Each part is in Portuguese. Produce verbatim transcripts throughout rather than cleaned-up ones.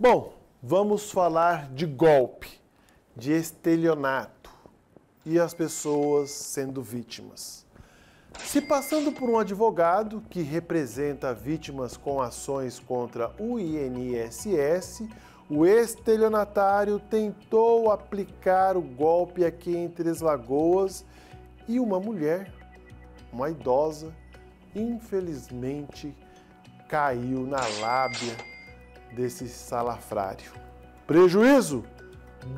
Bom, vamos falar de golpe, de estelionato e as pessoas sendo vítimas. Se passando por um advogado que representa vítimas com ações contra o I N S S, o estelionatário tentou aplicar o golpe aqui em Três Lagoas e uma mulher, uma idosa, infelizmente caiu na lábia desse salafrário. Prejuízo?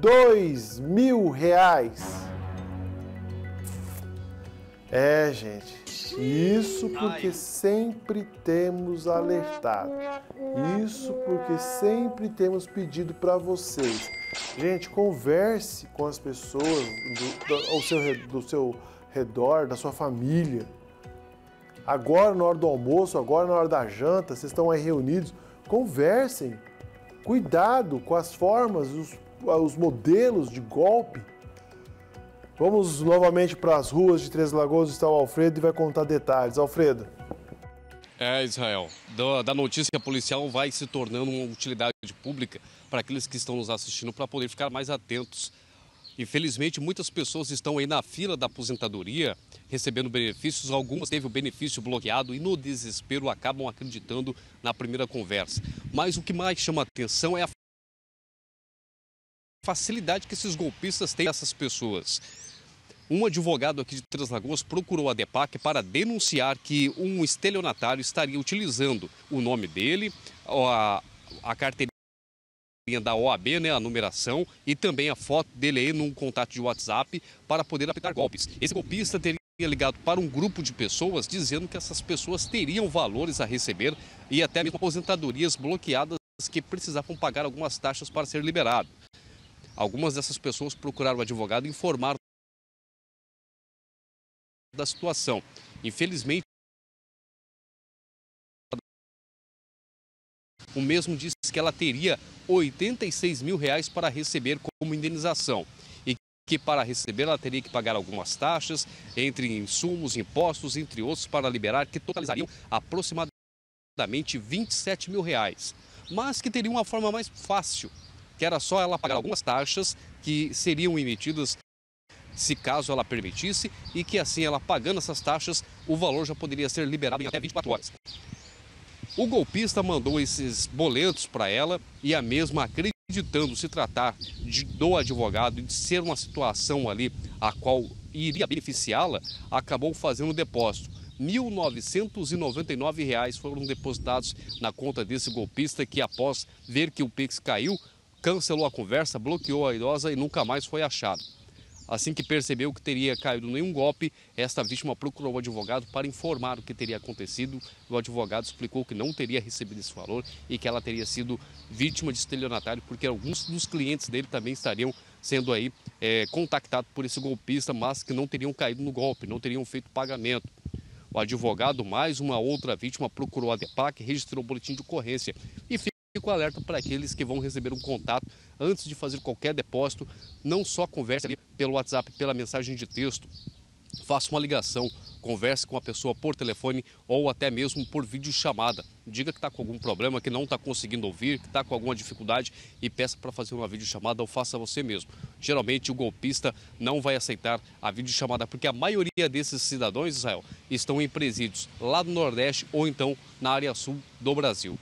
Dois mil reais. É, gente, isso porque sempre temos alertado, isso porque sempre temos pedido para vocês. Gente, converse com as pessoas do, do, do, seu, do seu redor, da sua família. Agora, na hora do almoço, agora, na hora da janta, vocês estão aí reunidos, conversem. Cuidado com as formas, os, os modelos de golpe. Vamos novamente para as ruas de Três Lagoas, está o Alfredo e vai contar detalhes. Alfredo. É, Israel, da, da notícia policial vai se tornando uma utilidade pública para aqueles que estão nos assistindo, para poder ficar mais atentos. Infelizmente, muitas pessoas estão aí na fila da aposentadoria, recebendo benefícios. Algumas teve o benefício bloqueado e, no desespero, acabam acreditando na primeira conversa. Mas o que mais chama atenção é a facilidade que esses golpistas têm nessas pessoas. Um advogado aqui de Três Lagoas procurou a DEPAC para denunciar que um estelionatário estaria utilizando o nome dele, a, a carteirinha da O A B, né, a numeração, e também a foto dele aí num contato de WhatsApp para poder aplicar golpes. Esse golpista teria ligado para um grupo de pessoas dizendo que essas pessoas teriam valores a receber e até mesmo aposentadorias bloqueadas que precisavam pagar algumas taxas para ser liberado. Algumas dessas pessoas procuraram o advogado e informaram da situação. Infelizmente, o mesmo disse que ela teria oitenta e seis mil reais para receber como indenização e que para receber ela teria que pagar algumas taxas, entre insumos, impostos, entre outros, para liberar, que totalizariam aproximadamente vinte e sete mil reais, mas que teria uma forma mais fácil, que era só ela pagar algumas taxas que seriam emitidas se caso ela permitisse, e que assim, ela pagando essas taxas, o valor já poderia ser liberado em até vinte e quatro horas. O golpista mandou esses boletos para ela e a mesma, acreditando se tratar de, do advogado e de ser uma situação ali a qual iria beneficiá-la, acabou fazendo o depósito. mil novecentos e noventa e nove reais foram depositados na conta desse golpista que, após ver que o Pix caiu, cancelou a conversa, bloqueou a idosa e nunca mais foi achado. Assim que percebeu que teria caído nenhum golpe, esta vítima procurou o advogado para informar o que teria acontecido. O advogado explicou que não teria recebido esse valor e que ela teria sido vítima de estelionatário, porque alguns dos clientes dele também estariam sendo aí é, contactados por esse golpista, mas que não teriam caído no golpe, não teriam feito pagamento. O advogado, mais uma outra vítima, procurou a DEPAC, registrou o boletim de ocorrência e fez. Fico alerta para aqueles que vão receber um contato antes de fazer qualquer depósito. Não só converse ali pelo WhatsApp, pela mensagem de texto. Faça uma ligação, converse com a pessoa por telefone ou até mesmo por videochamada. Diga que está com algum problema, que não está conseguindo ouvir, que está com alguma dificuldade e peça para fazer uma videochamada ou faça você mesmo. Geralmente o golpista não vai aceitar a videochamada, porque a maioria desses cidadãos, Israel, estão em presídios lá do Nordeste ou então na área sul do Brasil.